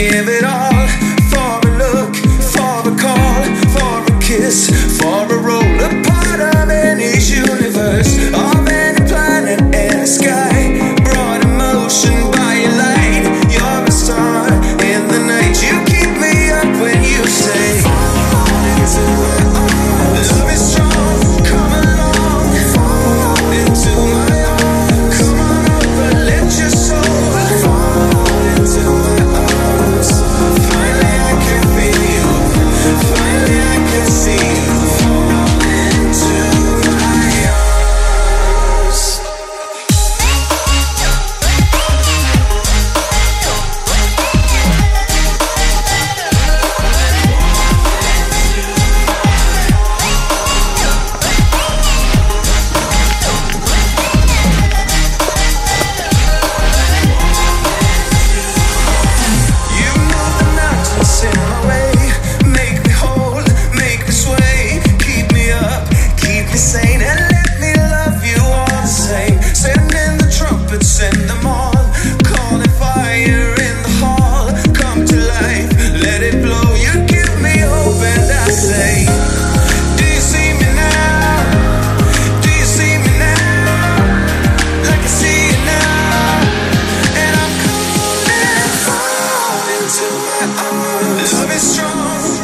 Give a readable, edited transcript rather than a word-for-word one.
give it all for a look, for a call, for a kiss, for a roll, a part of any universe, of any planet and sky, brought in motion by your light. You're a star in the night. You keep me up when you say love is strong. Come along, fall into my arms. Come on over, let your soul fall into my arms. Finally I can feel you, finally I can see you, fall into my arms. You move the mountains in my way, make me whole, make me sway, keep me up, keep me sane, and let me love you all the same. Send in the trumpets, send them all, calling fire in the hall, come to life, let it blow. You give me hope and I say, do you see me now? Do you see me now? Like I see you now, and I'm calling, fall into my arms. Love is strong.